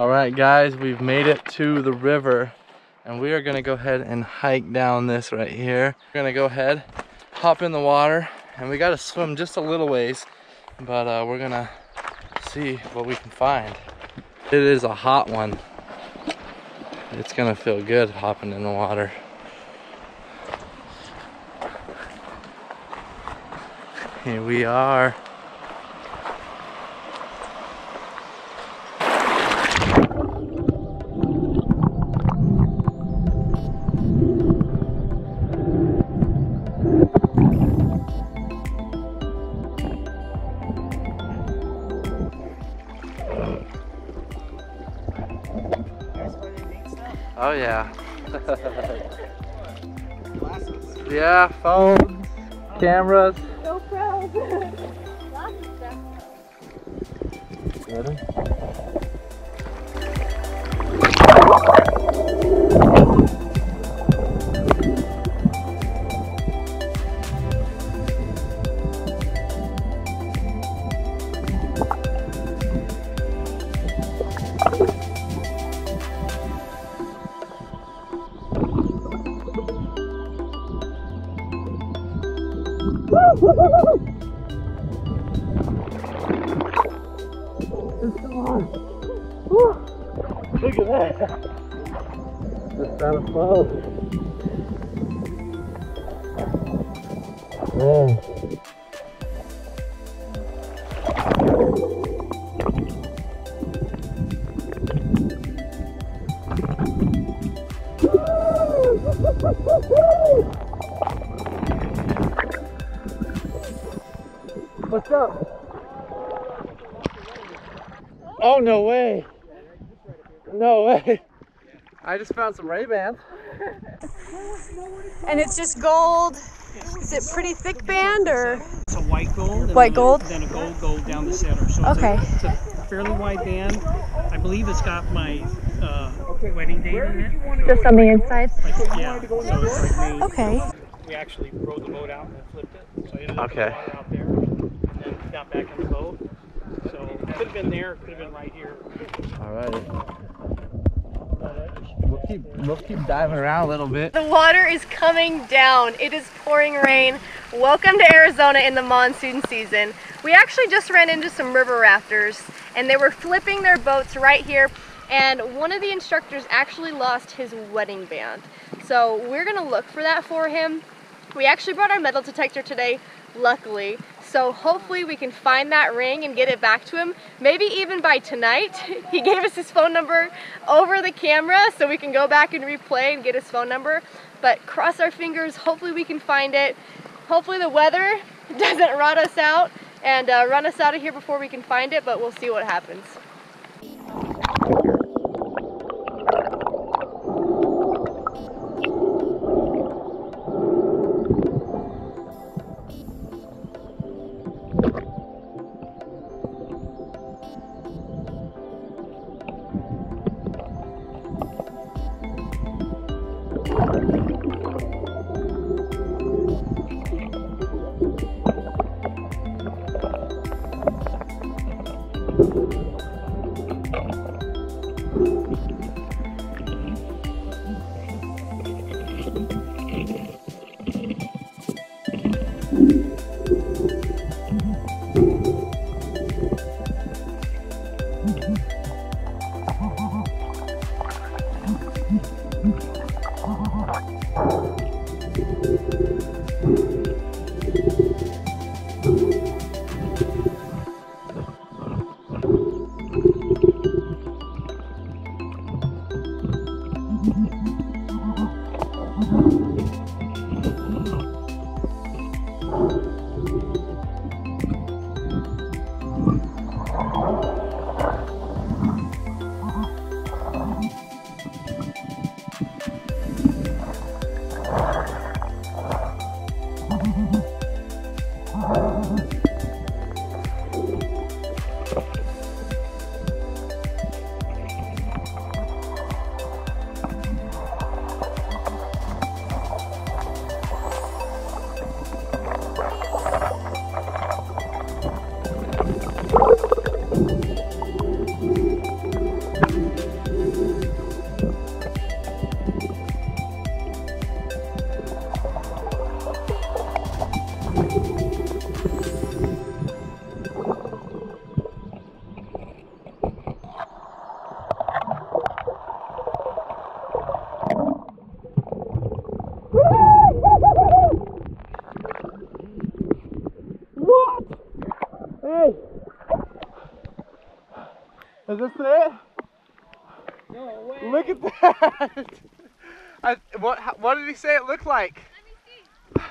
All right, guys, we've made it to the river, and we are gonna go ahead and hike down this right here. We're gonna go ahead, hop in the water, and we gotta swim just a little ways, but we're gonna see what we can find. It is a hot one. It's gonna feel good hopping in the water. Here we are. Oh yeah. Yeah, phones, cameras. So proud. Ready? It's so hard. Woo. Look at that. Just out of flow. What's up? Oh, no way. No way. I just found some Ray-Bans. And it's just gold. Is it pretty thick band or? It's a white gold. And white gold? Then a gold down the center. So okay. It's a fairly wide band. I believe it's got my wedding date in it. Just on the inside? Like, yeah. So it's like made. Okay. We actually rode the boat out and flipped it. So I ended up okay. Out there and then got back in the boat. So could have been there, could have been right here. All right. We'll keep diving around a little bit. The water is coming down. It is pouring rain. Welcome to Arizona in the monsoon season. We actually just ran into some river rafters, and they were flipping their boats right here. And one of the instructors actually lost his wedding band. So we're gonna look for that for him. We actually brought our metal detector today, luckily. So hopefully we can find that ring and get it back to him, maybe even by tonight. He gave us his phone number over the camera so we can go back and replay and get his phone number. But cross our fingers, hopefully we can find it. Hopefully the weather doesn't rot us out and run us out of here before we can find it, but we'll see what happens. this it? No way. Look at that. What did he say it looked like? Let me see.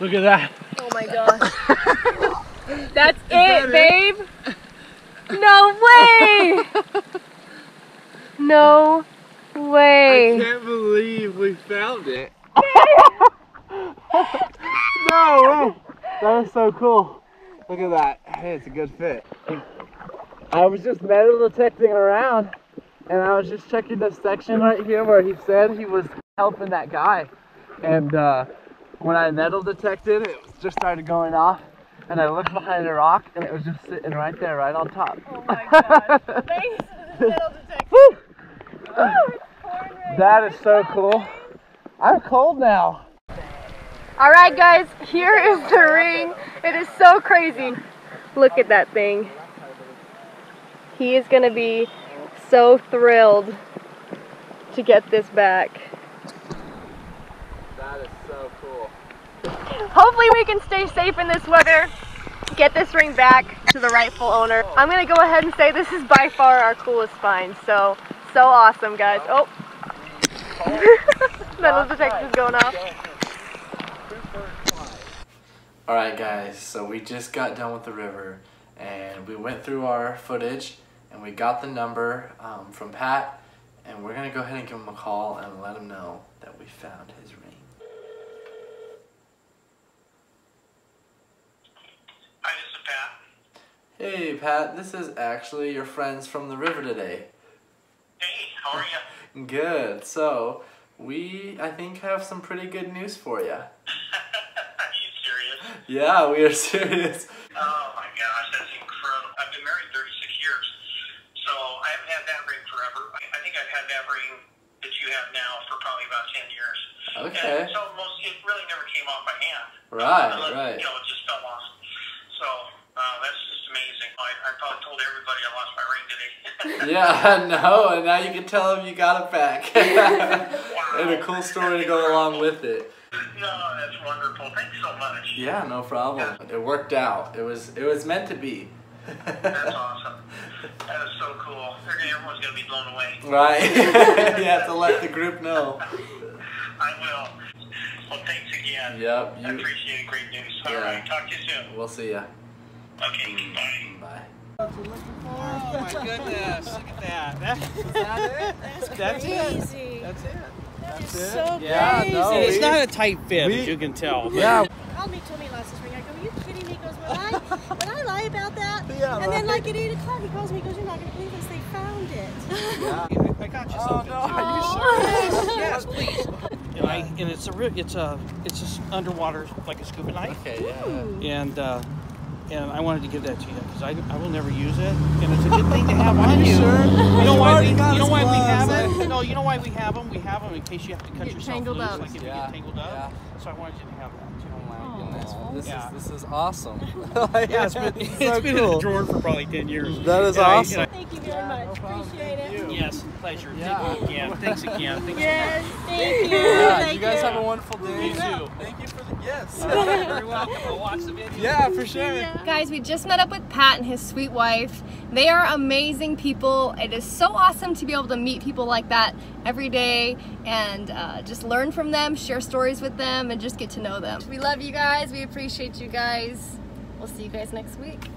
Look at that. Oh my gosh. That's it, babe. No way. No way. I can't believe we found it. No way. That is so cool. Look at that. Hey, it's a good fit. I was just metal detecting around, and I was just checking this section right here where he said he was helping that guy. And when I metal detected, it just started going off, and I looked behind a rock, and it was just sitting right there, right on top. Oh my god. Thanks, metal detector. Woo! Oh, it's pouring rain. That is so cool. I'm cold now. Alright guys, here is the ring. It is so crazy. Look at that thing. He is going to be so thrilled to get this back. That is so cool. Hopefully we can stay safe in this weather, get this ring back to the rightful owner. I'm going to go ahead and say this is by far our coolest find. So awesome, guys. Oh, metal detector's going off. Alright guys, so we just got done with the river, and we went through our footage, and we got the number from Pat, and we're going to go ahead and give him a call and let him know that we found his ring. Hi, this is Pat. Hey Pat, this is actually your friends from the river today. Hey, how are you? Good, so we, I think, have some pretty good news for you. Yeah, we are serious. Oh my gosh, that's incredible. I've been married 36 years, so I haven't had that ring forever. I think I've had that ring that you have now for probably about 10 years. Okay. And so it really never came off my hand. Right, right. You know, it just fell off. So that's just amazing. I probably told everybody I lost my ring today. Yeah, I know, and now you can tell them you got it back. Wow. And a cool story to go along with it. No, that's wonderful. Thanks so much. Yeah, no problem. It worked out. It was meant to be. That's awesome. That is so cool. Everyone's going to be blown away. Right. You have to let the group know. I will. Well, thanks again. Yep. I appreciate it. Great news. Yeah. All right. Talk to you soon. We'll see ya. Okay. Bye. Bye. Oh, my goodness. Look at that. Is that it? That's crazy. That's it. That's it. So yeah, crazy. No, it's not a tight fit, as you can tell. Yeah. Almy told me last ring. I go, are you kidding me? He goes, would I lie about that? Yeah, and then like at 8 o'clock, he calls me, goes, you're not going to believe us. They found it. Yeah. I got you something. No. Are you sure? Yes, please. And it's underwater, like a scuba knife. Okay, yeah. And I wanted to give that to you because I will never use it, and it's a good thing to have on you. Sure? You know why we have it? No, you know why we have them? We have them in case you have to cut yourself loose, like if you get tangled up. Yeah. So I wanted you to have that. Oh my goodness, this is awesome. Yeah, it's been in the drawer for probably 10 years. That is awesome. Thank you very much. No Appreciate it. Yes, pleasure. Yeah. Thanks again. Yes, thank you. Yeah, thank you guys have a wonderful day. You too. Thank you for the gifts. You're very welcome. I'll watch the video. Yeah, for sure. Yeah. Guys, we just met up with Pat and his sweet wife. They are amazing people. It is so awesome to be able to meet people like that every day and just learn from them, share stories with them, and just get to know them. We love you guys. We appreciate you guys. We'll see you guys next week.